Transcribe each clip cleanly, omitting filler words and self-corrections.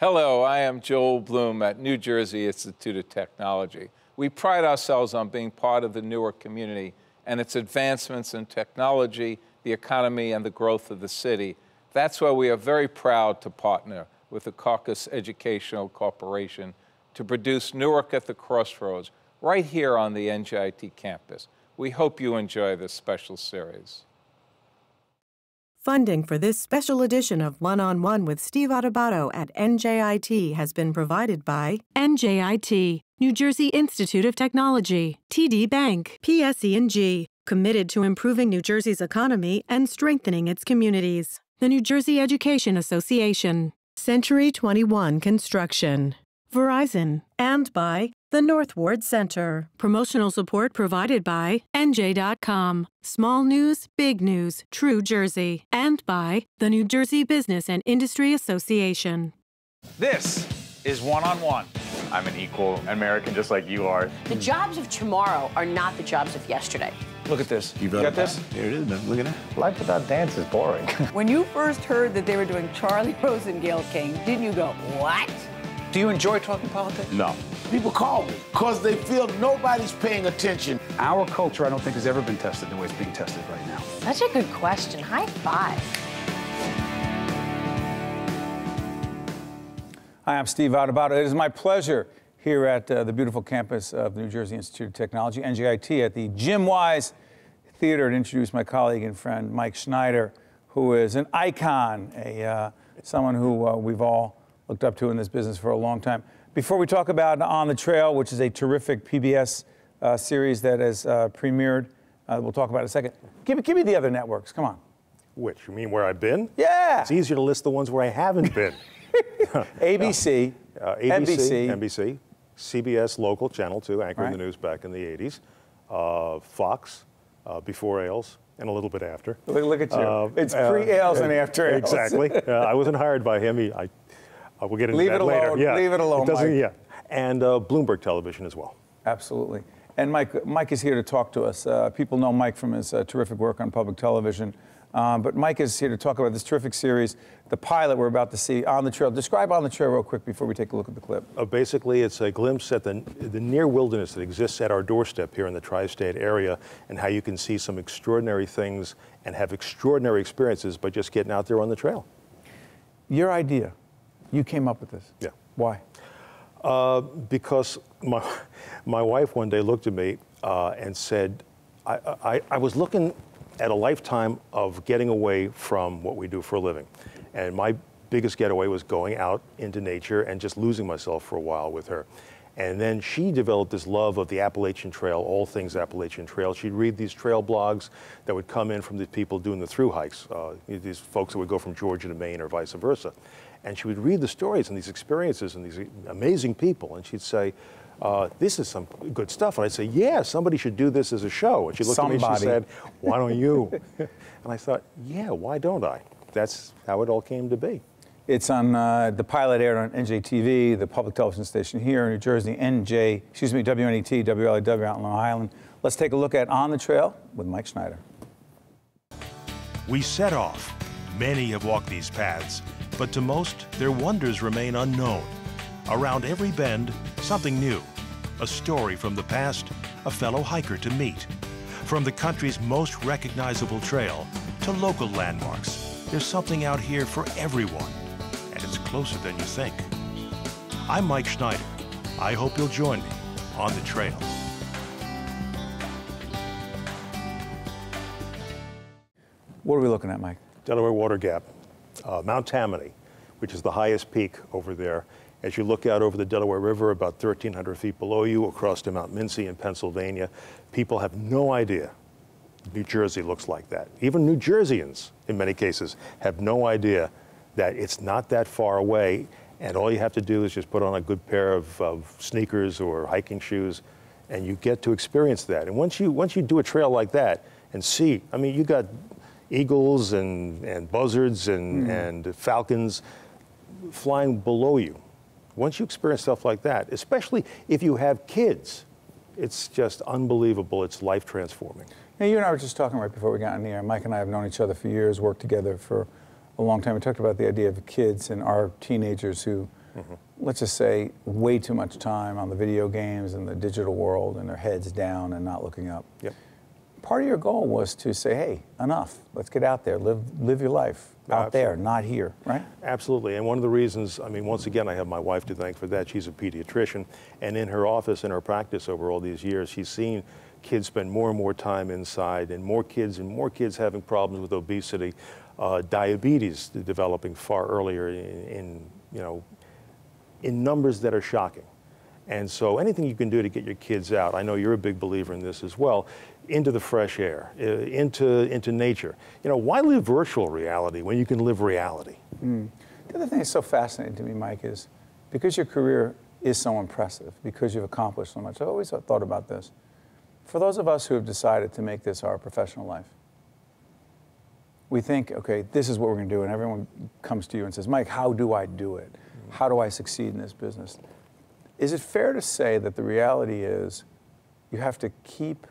Hello, I am Joel Bloom at New Jersey Institute of Technology. We pride ourselves on being part of the Newark community and its advancements in technology, the economy, and the growth of the city. That's why we are very proud to partner with the Caucus Educational Corporation to produce Newark at the Crossroads right here on the NJIT campus. We hope you enjoy this special series. Funding for this special edition of One-on-One with Steve Adubato at NJIT has been provided by NJIT, New Jersey Institute of Technology, TD Bank, PSEG, committed to improving New Jersey's economy and strengthening its communities, the New Jersey Education Association, Century 21 Construction, Verizon, and by the North Ward Center. Promotional support provided by NJ.com. Small news, big news, true Jersey. And by the New Jersey Business and Industry Association. This is One-on-One. I'm an equal American just like you are. The jobs of tomorrow are not the jobs of yesterday. Look at this. You got this? Here it is, man. Look at that. Life without dance is boring. When you first heard that they were doing Charlie Rose and Gayle King, didn't you go, what? Do you enjoy talking politics? No. People call me because they feel nobody's paying attention. Our culture, I don't think, has ever been tested the way it's being tested right now. Such a good question. High five. Hi, I'm Steve Adubato. It is my pleasure here at the beautiful campus of the New Jersey Institute of Technology, NJIT, at the Jim Wise Theater, to introduce my colleague and friend, Mike Schneider, who is an icon, someone who we've all looked up to in this business for a long time. Before we talk about On the Trail, which is a terrific PBS series that has premiered, we'll talk about in a second. Give me the other networks, come on. Which, you mean where I've been? Yeah. It's easier to list the ones where I haven't been. ABC, NBC, CBS local, Channel 2, anchoring the news back in the 80s, Fox, before Ailes, and a little bit after. Look at you. It's pre-Ailes and after Ailes. Exactly. I wasn't hired by him. We'll get into that later. Yeah. Leave it alone, Mike. Yeah. And Bloomberg Television as well. Absolutely. And Mike is here to talk to us. People know Mike from his terrific work on public television. But Mike is here to talk about this terrific series, the pilot we're about to see, On the Trail. Describe On the Trail real quick before we take a look at the clip. Basically, it's a glimpse at the near wilderness that exists at our doorstep here in the tri-state area, and how you can see some extraordinary things and have extraordinary experiences by just getting out there on the trail. Your idea. You came up with this. Yeah. Why? Because my wife one day looked at me and said, I was looking at a lifetime of getting away from what we do for a living. And my biggest getaway was going out into nature and just losing myself for a while with her. And then she developed this love of the Appalachian Trail, all things Appalachian Trail. She'd read these trail blogs that would come in from the people doing the through hikes, these folks that would go from Georgia to Maine or vice versa. And she would read the stories and these experiences and these amazing people. And she'd say, this is some good stuff. And I'd say, yeah, somebody should do this as a show. And she looked at me and she said, why don't you? And I thought, yeah, why don't I? That's how it all came to be. It's on the pilot aired on NJTV, the public television station here in New Jersey, WNET, WLW out in Long Island. Let's take a look at On the Trail with Mike Schneider. We set off. Many have walked these paths, but to most, their wonders remain unknown. Around every bend, something new, a story from the past, a fellow hiker to meet. From the country's most recognizable trail to local landmarks, there's something out here for everyone, and it's closer than you think. I'm Mike Schneider. I hope you'll join me on the trail. What are we looking at, Mike? Delaware Water Gap. Mount Tammany, which is the highest peak over there. As you look out over the Delaware River, about 1,300 feet below you, across to Mount Mincy in Pennsylvania, people have no idea New Jersey looks like that. Even New Jerseyans, in many cases, have no idea that it's not that far away, and all you have to do is just put on a good pair of sneakers or hiking shoes, and you get to experience that. And once you do a trail like that and see, I mean, you got eagles and buzzards and falcons flying below you. Once you experience stuff like that, especially if you have kids, it's just unbelievable. It's life transforming. Now, you and I were just talking right before we got in here. Mike and I have known each other for years, worked together for a long time. We talked about the idea of kids and our teenagers who let's just say, way too much time on the video games and the digital world and their heads down and not looking up. Yep. Part of your goal was to say, hey, enough. Let's get out there. Live your life out there, not here, right? Absolutely. And one of the reasons, I mean, once again, I have my wife to thank for that. She's a pediatrician. And in her office, in her practice over all these years, she's seen kids spend more and more time inside, and more kids having problems with obesity, diabetes developing far earlier in numbers that are shocking. And so anything you can do to get your kids out, I know you're a big believer in this as well, into the fresh air, into nature. You know, why live virtual reality when you can live reality? Mm. The other thing that's so fascinating to me, Mike, is because your career is so impressive, because you've accomplished so much, I've always thought about this. For those of us who have decided to make this our professional life, we think, okay, this is what we're gonna do, and everyone comes to you and says, Mike, how do I do it? How do I succeed in this business? Is it fair to say that the reality is you have to keep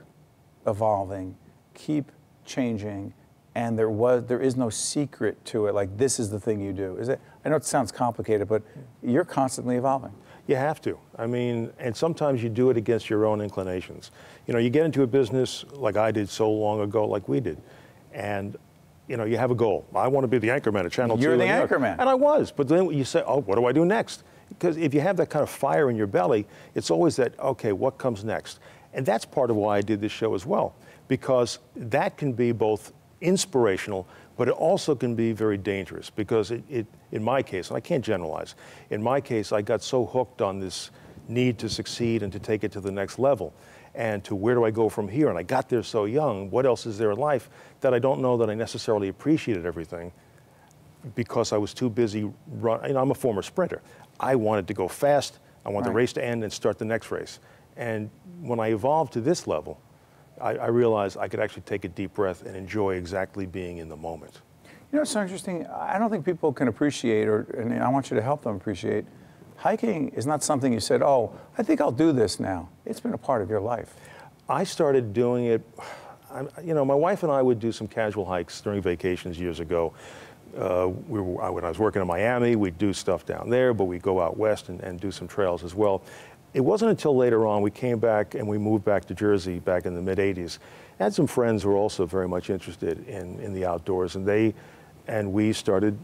evolving, keep changing, and there is no secret to it, like this is the thing you do? Is it? I know it sounds complicated, but you're constantly evolving. You have to. I mean, and sometimes you do it against your own inclinations. You know, you get into a business like I did so long ago, like we did, and you know, you have a goal. I want to be the anchorman at Channel 2. You're the anchorman. And I was, but then you say, oh, what do I do next? Because if you have that kind of fire in your belly, it's always that, okay, what comes next? And that's part of why I did this show as well, because that can be both inspirational, but it also can be very dangerous, because it in my case, and I can't generalize, in my case, I got so hooked on this need to succeed and to take it to the next level, and to where do I go from here? And I got there so young, what else is there in life, that I don't know that I necessarily appreciated everything, because I was too busy running. I'm a former sprinter. I wanted to go fast. I want the race to end and start the next race. And when I evolved to this level, I realized I could actually take a deep breath and enjoy exactly being in the moment. You know, it's so interesting. I don't think people can appreciate, and I want you to help them appreciate, hiking is not something you said, oh, I think I'll do this now. It's been a part of your life. I started doing it, you know, my wife and I would do some casual hikes during vacations years ago. When I was working in Miami, we'd do stuff down there, but we'd go out west and do some trails as well. It wasn't until later on we came back and we moved back to Jersey back in the mid-'80s. I had some friends who were also very much interested in the outdoors, and we started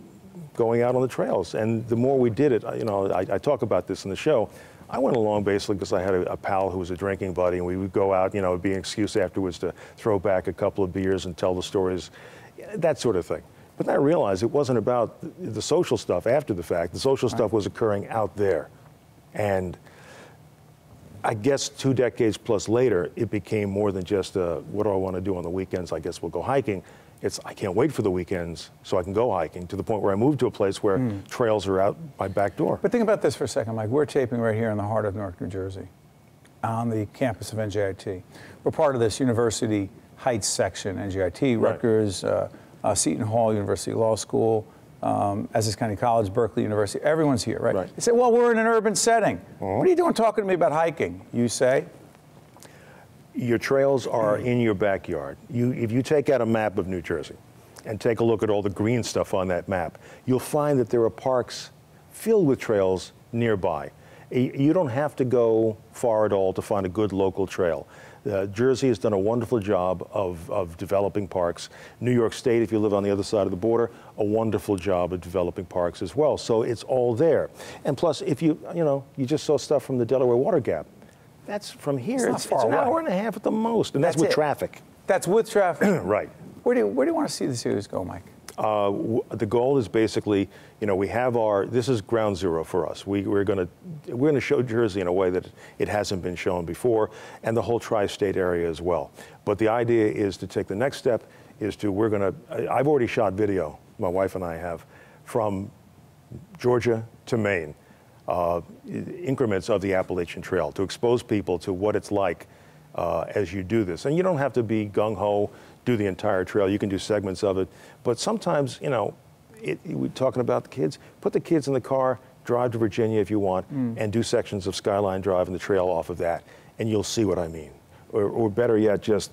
going out on the trails. And the more we did it, you know, I talk about this in the show, I went along basically because I had a pal who was a drinking buddy, and we would go out, you know, it would be an excuse afterwards to throw back a couple of beers and tell the stories, that sort of thing. But then I realized it wasn't about the social stuff after the fact. The social stuff was occurring out there. And I guess 2 decades plus later, it became more than just what do I want to do on the weekends? I guess we'll go hiking. It's I can't wait for the weekends so I can go hiking, to the point where I moved to a place where trails are out my back door. But think about this for a second, Mike. We're taping right here in the heart of Newark, New Jersey, on the campus of NJIT. We're part of this University Heights section, NJIT, Rutgers, Seton Hall University Law School, Essex County College, Berkeley University. Everyone's here, right? They say, well, we're in an urban setting. What are you doing talking to me about hiking? You say? Your trails are in your backyard. If you take out a map of New Jersey and take a look at all the green stuff on that map, you'll find that there are parks filled with trails nearby. You don't have to go far at all to find a good local trail. Jersey has done a wonderful job of developing parks. New York State, if you live on the other side of the border, a wonderful job of developing parks as well. So it's all there. And plus, if you just saw stuff from the Delaware Water Gap. That's from here. It's an hour and a half at the most, and that's with traffic. That's with traffic. Right. Where do you want to see the series go, Mike? The goal is basically, you know, we have this is ground zero for us. We're going to show Jersey in a way that it hasn't been shown before, and the whole tri-state area as well. But the idea is to take the next step is to, I've already shot video, my wife and I have, from Georgia to Maine, increments of the Appalachian Trail, to expose people to what it's like as you do this. And you don't have to be gung-ho, do the entire trail. You can do segments of it. But sometimes, you know, we're talking about the kids, put the kids in the car, drive to Virginia if you want, and do sections of Skyline Drive and the trail off of that, and you'll see what I mean. Or better yet, just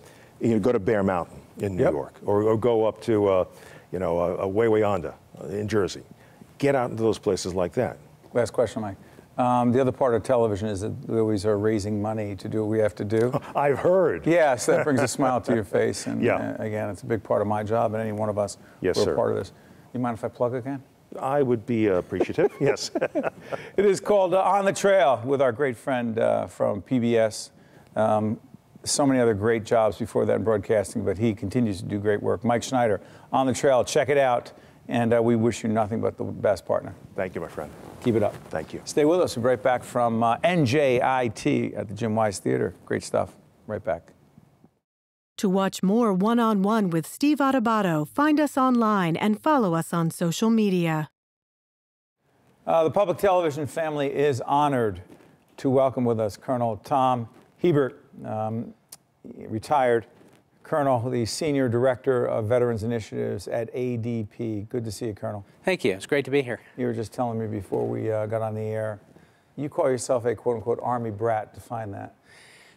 go to Bear Mountain in New York, or go up to, way yonder in Jersey. Get out into those places like that. last question, Mike. The other part of television is that we always are raising money to do what we have to do. I've heard. Yeah, so that brings a smile to your face. And yeah. Again, it's a big part of my job, and any one of us we're a part of this. You mind if I plug again? I would be appreciative, yes. It is called On the Trail with our great friend from PBS. So many other great jobs before that in broadcasting, but he continues to do great work. Mike Schneider, On the Trail, check it out. And we wish you nothing but the best, partner. Thank you, my friend. Keep it up. Thank you. Stay with us. We'll be right back from NJIT at the Jim Wise Theater. Great stuff. Right back. To watch more One-on-One with Steve Adubato, find us online and follow us on social media. The public television family is honored to welcome with us Colonel Tom Hiebert, retired Colonel, the Senior Director of Veterans Initiatives at ADP. Good to see you, Colonel. Thank you. It's great to be here. You were just telling me before we got on the air, you call yourself a quote-unquote Army brat. Define that.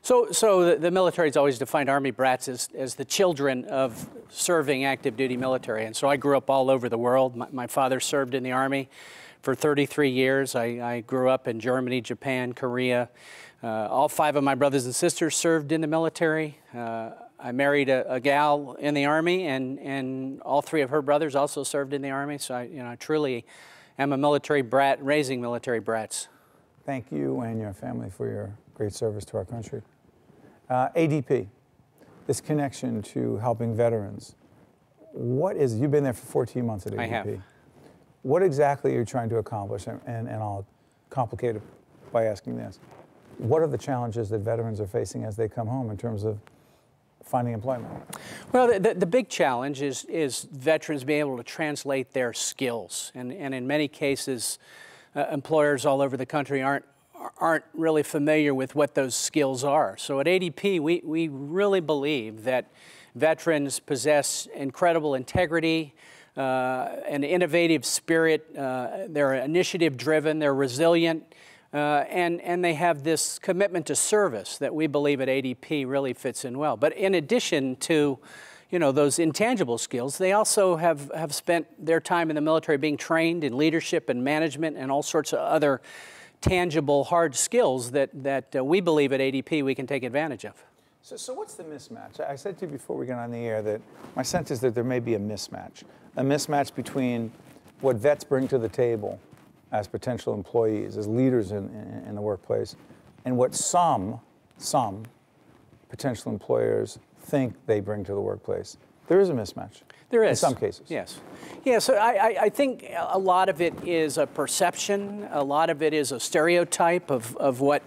So the military's always defined Army brats as the children of serving active duty military. And so I grew up all over the world. My father served in the Army for 33 years. I grew up in Germany, Japan, Korea. All five of my brothers and sisters served in the military. I married a gal in the Army, and all three of her brothers also served in the Army. So I truly am a military brat, raising military brats. Thank you and your family for your great service to our country. ADP, this connection to helping veterans. What is, you've been there for 14 months at ADP. I have. What exactly are you trying to accomplish? And I'll complicate it by asking this. What are the challenges that veterans are facing as they come home in terms of finding employment? Well, the big challenge is veterans being able to translate their skills. And in many cases, employers all over the country aren't really familiar with what those skills are. So at ADP, we really believe that veterans possess incredible integrity, an innovative spirit, they're initiative-driven, they're resilient, and they have this commitment to service that we believe at ADP really fits in well. But in addition to those intangible skills, they also have spent their time in the military being trained in leadership and management and all sorts of other tangible, hard skills that we believe at ADP we can take advantage of. So what's the mismatch? I said to you before we got on the air that my sense is that there may be a mismatch between what vets bring to the table as potential employees, as leaders in the workplace, and what some potential employers think they bring to the workplace. There is a mismatch. There is. In some cases. Yes. Yeah, so I think a lot of it is a perception. A lot of it is a stereotype of what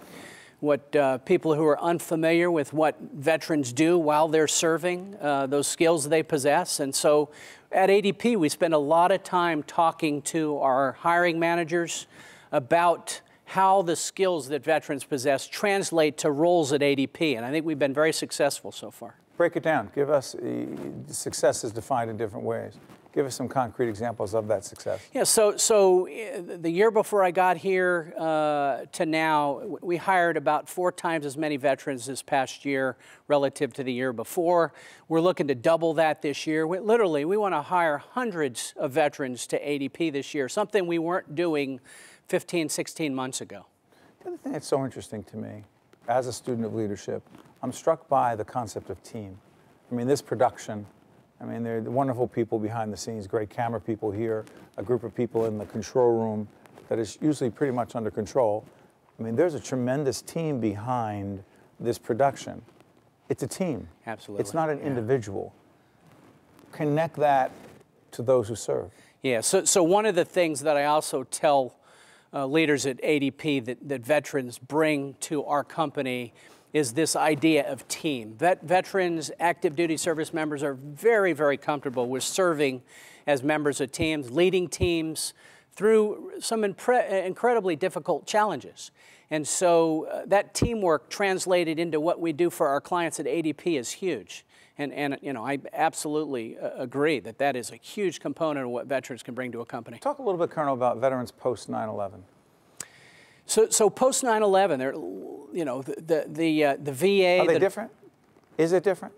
people who are unfamiliar with what veterans do while they're serving, those skills they possess. And so at ADP, we spend a lot of time talking to our hiring managers about how the skills that veterans possess translate to roles at ADP. And I think we've been very successful so far. Break it down. Give us, success is defined in different ways. Give us some concrete examples of that success. Yeah, so the year before I got here to now, we hired about 4 times as many veterans this past year relative to the year before. We're looking to double that this year. We want to hire hundreds of veterans to ADP this year, something we weren't doing 15, 16 months ago. The other thing that's so interesting to me, as a student of leadership, I'm struck by the concept of team. I mean, this production, I mean, they're wonderful people behind the scenes, great camera people here, a group of people in the control room that is usually pretty much under control. I mean, there's a tremendous team behind this production. It's a team. Absolutely. It's not an individual. Connect that to those who serve. Yeah, so one of the things that I also tell leaders at ADP that veterans bring to our company is this idea of team. Veterans, active duty service members are very, very comfortable with serving as members of teams, leading teams through some incredibly difficult challenges. And so that teamwork translated into what we do for our clients at ADP is huge. And I absolutely agree that is a huge component of what veterans can bring to a company. Talk a little bit, Colonel, about veterans post 9/11. So post 9/11, there, the VA. Are they different? Is it different?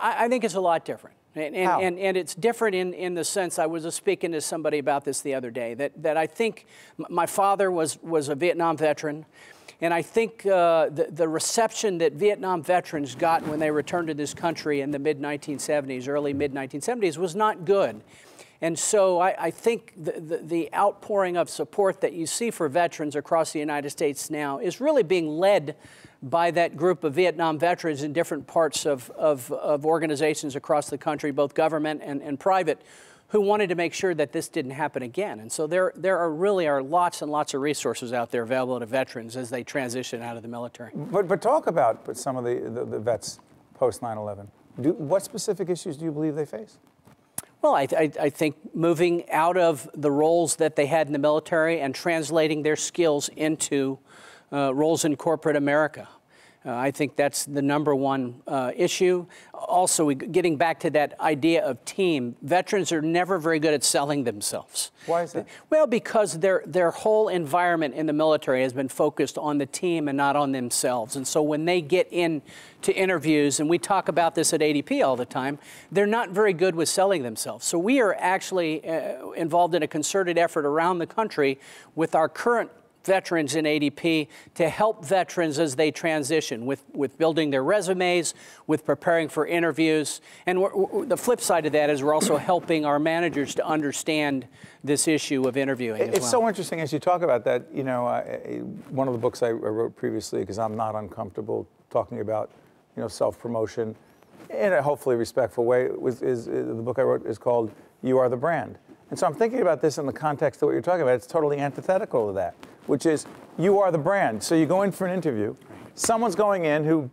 I think it's a lot different. And it's different in the sense, I was speaking to somebody about this the other day, that I think my father was a Vietnam veteran, and I think the reception that Vietnam veterans got when they returned to this country in the mid-1970s, early mid-1970s, was not good. And so I think the outpouring of support that you see for veterans across the United States now is really being led by that group of Vietnam veterans in different parts of organizations across the country, both government and private, who wanted to make sure that this didn't happen again. And so there are lots and lots of resources out there available to veterans as they transition out of the military. But talk about some of the vets post 9/11. What specific issues do you believe they face? Well, I think moving out of the roles that they had in the military and translating their skills into roles in corporate America. I think that's the number one issue. Also, getting back to that idea of team, veterans are never very good at selling themselves. Why is that? Well, because their whole environment in the military has been focused on the team and not on themselves. And so when they get into interviews, and we talk about this at ADP all the time, they're not very good with selling themselves. So we are actually involved in a concerted effort around the country with our current veterans in ADP to help veterans as they transition with building their resumes, with preparing for interviews. And the flip side of that is we're also helping our managers to understand this issue of interviewing as well. It's so interesting as you talk about that. You know, one of the books I wrote previously, because I'm not uncomfortable talking about, you know, self-promotion in a hopefully respectful way, the book I wrote is called You Are the Brand. And so I'm thinking about this in the context of what you're talking about. It's totally antithetical to that, which is you are the brand. So you go in for an interview. Someone's going in who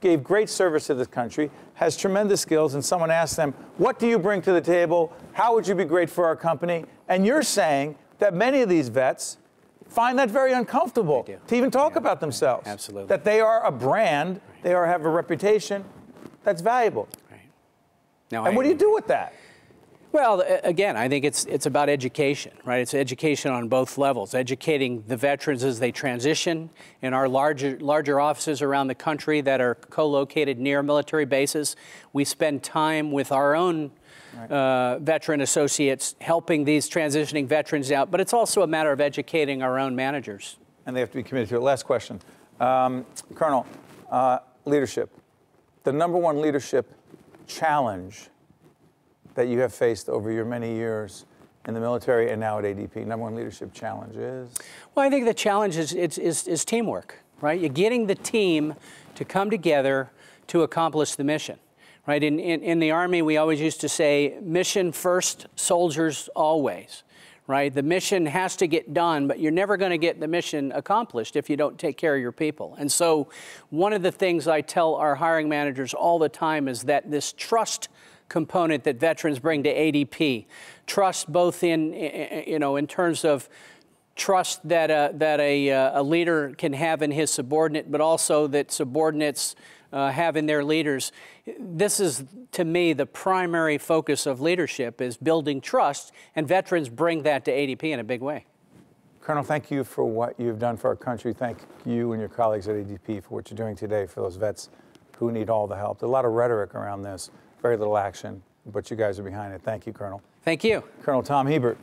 gave great service to this country, has tremendous skills, and someone asks them, what do you bring to the table? How would you be great for our company? And you're saying that many of these vets find that very uncomfortable to even talk about themselves. Absolutely. That they are a brand, they have a reputation that's valuable. Right. Now, and what do you do with that? Well, again, I think it's about education, right? It's education on both levels, educating the veterans as they transition in our larger offices around the country that are co-located near military bases. We spend time with our own veteran associates helping these transitioning veterans out, but it's also a matter of educating our own managers. And they have to be committed to it. Last question. Colonel, leadership. The number one leadership challenge that you have faced over your many years in the military and now at ADP, number one leadership challenge is? Well, I think the challenge is teamwork, right? You're getting the team to come together to accomplish the mission, right? In the Army, we always used to say, mission first, soldiers always, right? The mission has to get done, but you're never going to get the mission accomplished if you don't take care of your people. And so one of the things I tell our hiring managers all the time is that this trust component that veterans bring to ADP, trust both in terms of trust that a leader can have in his subordinate, but also that subordinates have in their leaders. This is, to me, the primary focus of leadership is building trust, and veterans bring that to ADP in a big way. Colonel, thank you for what you've done for our country. Thank you and your colleagues at ADP for what you're doing today for those vets who need all the help. There's a lot of rhetoric around this. Very little action, but you guys are behind it. Thank you, Colonel. Thank you. Colonel Tom Hiebert,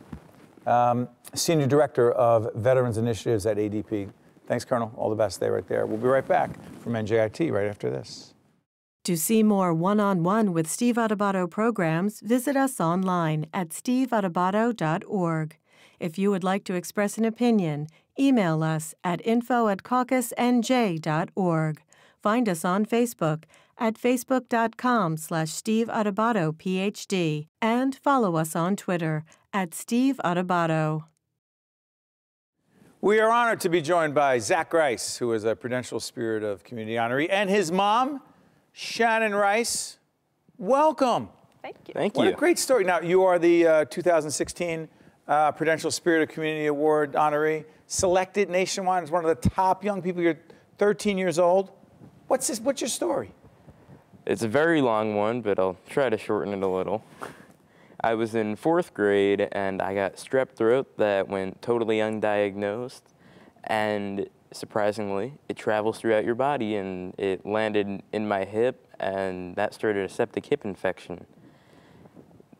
Senior Director of Veterans Initiatives at ADP. Thanks, Colonel. All the best. Stay right there. We'll be right back from NJIT right after this. To see more one-on-one with Steve Adubato programs, visit us online at steveadubato.org. If you would like to express an opinion, email us at info@caucusnj.org. Find us on Facebook at facebook.com/Steve Adubato, PhD, and follow us on Twitter at Steve Adubato. We are honored to be joined by Zach Rice, who is a Prudential Spirit of Community honoree, and his mom, Shannon Rice. Welcome. Thank you. Thank you. What a great story. Now, you are the 2016 Prudential Spirit of Community Award honoree, selected nationwide as one of the top young people. You're 13 years old. What's your story? It's a very long one, but I'll try to shorten it a little. I was in 4th grade, and I got strep throat that went totally undiagnosed. And surprisingly, it travels throughout your body, and it landed in my hip, and that started a septic hip infection.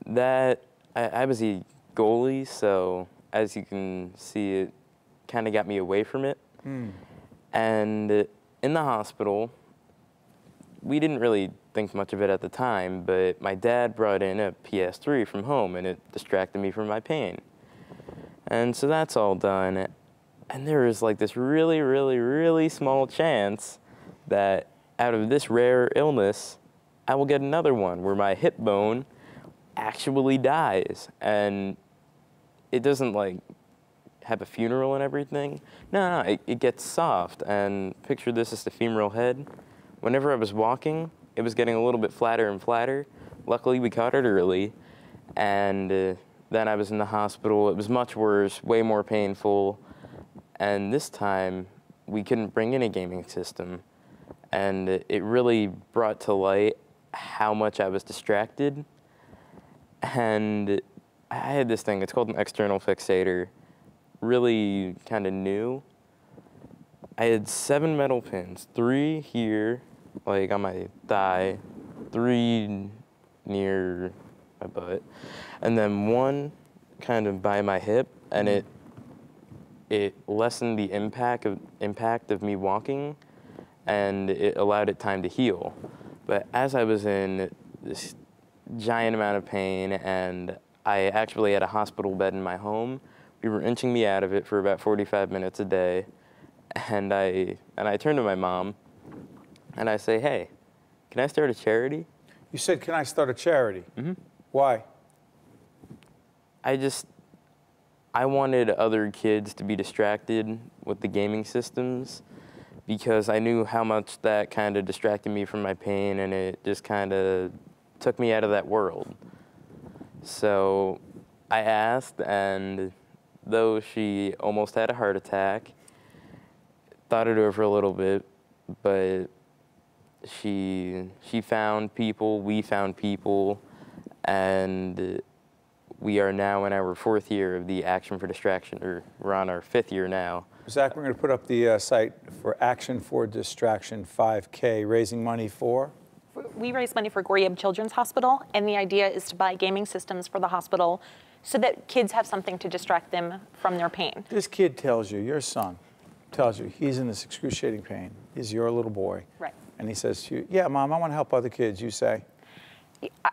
That I was a goalie, so as you can see, it kind of got me away from it. Mm. And in the hospital, we didn't really think much of it at the time, but my dad brought in a PS3 from home, and it distracted me from my pain. And so that's all done. And there was like this really, really, really small chance that out of this rare illness, I will get another one where my hip bone actually dies. And it doesn't like have a funeral and everything. No, no, it gets soft. And picture this as the femoral head. Whenever I was walking, it was getting a little bit flatter and flatter. Luckily, we caught it early. And then I was in the hospital. It was much worse, way more painful. And this time, we couldn't bring in a gaming system. And it really brought to light how much I was distracted. And I had this thing, it's called an external fixator, really kind of new. I had 7 metal pins, 3 here, like on my thigh, 3 near my butt, and then 1 kind of by my hip, and it lessened the impact of me walking, and it allowed it time to heal. But as I was in this giant amount of pain, and I actually had a hospital bed in my home, we were inching me out of it for about 45 minutes a day, and I turned to my mom, and I say, hey, can I start a charity? You said, can I start a charity? Mm-hmm. Why? I wanted other kids to be distracted with the gaming systems, because I knew how much that kind of distracted me from my pain, and it just kind of took me out of that world. So I asked, and though she almost had a heart attack, thought it over a little bit, but she found people, we found people, and we are now in our 4th year of the Action for Distraction, or we're on our 5th year now. Zach, we're going to put up the site for Action for Distraction 5K, raising money for? We raise money for Goryeb Children's Hospital, and the idea is to buy gaming systems for the hospital so that kids have something to distract them from their pain. This kid tells you, your son tells you, he's in this excruciating pain. He's your little boy. Right. And he says to you, yeah, Mom, I want to help other kids. You say?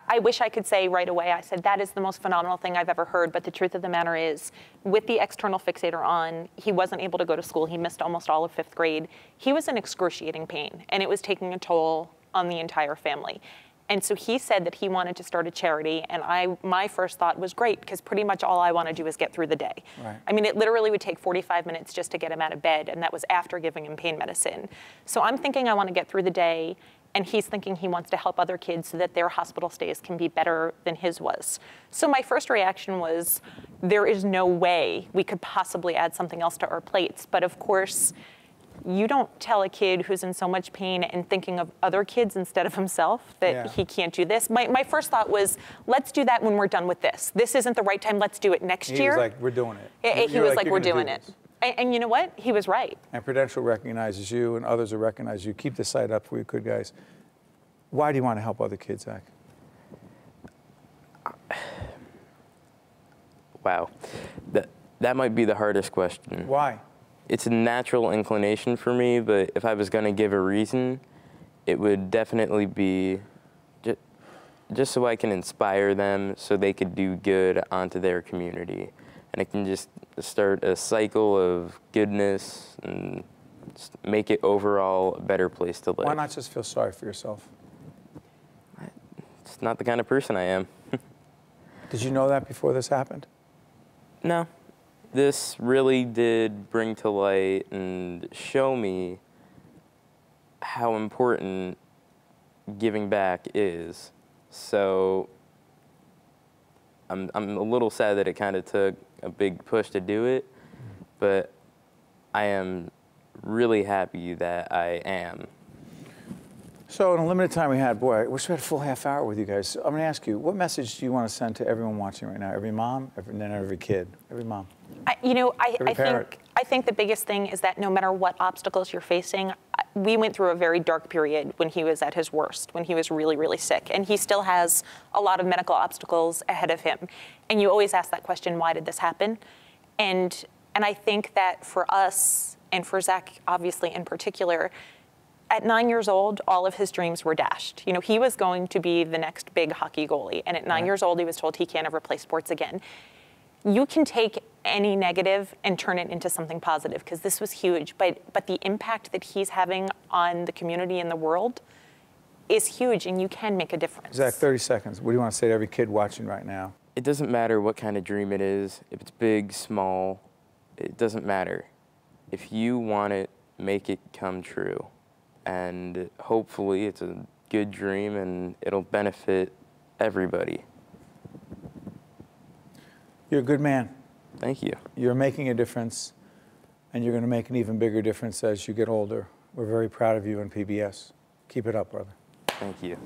I wish I could say right away. I said, that is the most phenomenal thing I've ever heard. But the truth of the matter is, with the external fixator on, he wasn't able to go to school. He missed almost all of 5th grade. He was in excruciating pain, and it was taking a toll on the entire family. And so he said that he wanted to start a charity, and my first thought was great, because pretty much all I want to do is get through the day. Right. I mean, it literally would take 45 minutes just to get him out of bed, and that was after giving him pain medicine. So I'm thinking I want to get through the day, and he's thinking he wants to help other kids so that their hospital stays can be better than his was. So my first reaction was, there is no way we could possibly add something else to our plates. But of course, you don't tell a kid who's in so much pain and thinking of other kids instead of himself that he can't do this. My first thought was, let's do that when we're done with this. This isn't the right time. Let's do it next year. He was like, we're doing it. He was like, we're doing it. And you know what? He was right. And Prudential recognizes you, and others will recognize you. Keep the site up for you, good guys. Why do you want to help other kids, Zach? Wow. That might be the hardest question. Why? It's a natural inclination for me, but if I was going to give a reason, it would definitely be just so I can inspire them so they could do good onto their community. And it can just start a cycle of goodness and just make it overall a better place to live. Why not just feel sorry for yourself? It's not the kind of person I am. Did you know that before this happened? No. This really did bring to light and show me how important giving back is. So I'm a little sad that it kind of took a big push to do it, but I am really happy that I am. So in a limited time we had, boy, I wish we had a full half hour with you guys. So I'm going to ask you, what message do you want to send to everyone watching right now? Every mom, and then every kid, every mom. I think the biggest thing is that no matter what obstacles you're facing, we went through a very dark period when he was at his worst, when he was really, really sick. And he still has a lot of medical obstacles ahead of him. And you always ask that question, why did this happen? And I think that for us, and for Zach, obviously, in particular, at 9 years old, all of his dreams were dashed. You know, he was going to be the next big hockey goalie. And at 9 years old, he was told he can't ever play sports again. You can take any negative and turn it into something positive, because this was huge. But the impact that he's having on the community and the world is huge, and you can make a difference. Zach, 30 seconds. What do you want to say to every kid watching right now? It doesn't matter what kind of dream it is. If it's big, small, it doesn't matter. If you want it, make it come true. And hopefully it's a good dream and it'll benefit everybody. You're a good man. Thank you. You're making a difference, and you're going to make an even bigger difference as you get older. We're very proud of you and PBS. Keep it up, brother. Thank you.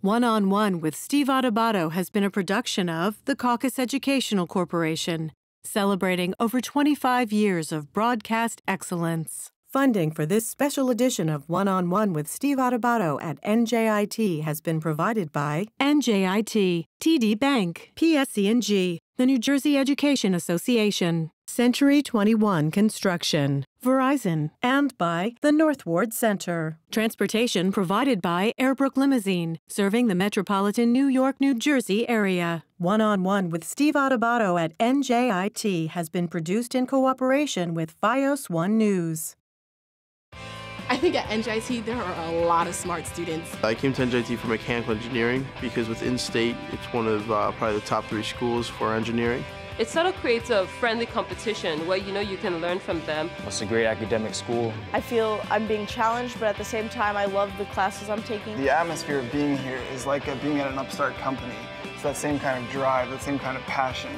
One-on-One with Steve Adubato has been a production of the Caucus Educational Corporation, celebrating over 25 years of broadcast excellence. Funding for this special edition of One-on-One with Steve Adubato at NJIT has been provided by NJIT, TD Bank, PSEG, the New Jersey Education Association, Century 21 Construction, Verizon, and by the North Ward Center. Transportation provided by Airbrook Limousine, serving the metropolitan New York, New Jersey area. One-on-One with Steve Adubato at NJIT has been produced in cooperation with Fios One News. I think at NJIT there are a lot of smart students. I came to NJIT for mechanical engineering because within state it's one of probably the top three schools for engineering. It sort of creates a friendly competition where you know you can learn from them. It's a great academic school. I feel I'm being challenged, but at the same time I love the classes I'm taking. The atmosphere of being here is like being at an upstart company. It's that same kind of drive, that same kind of passion.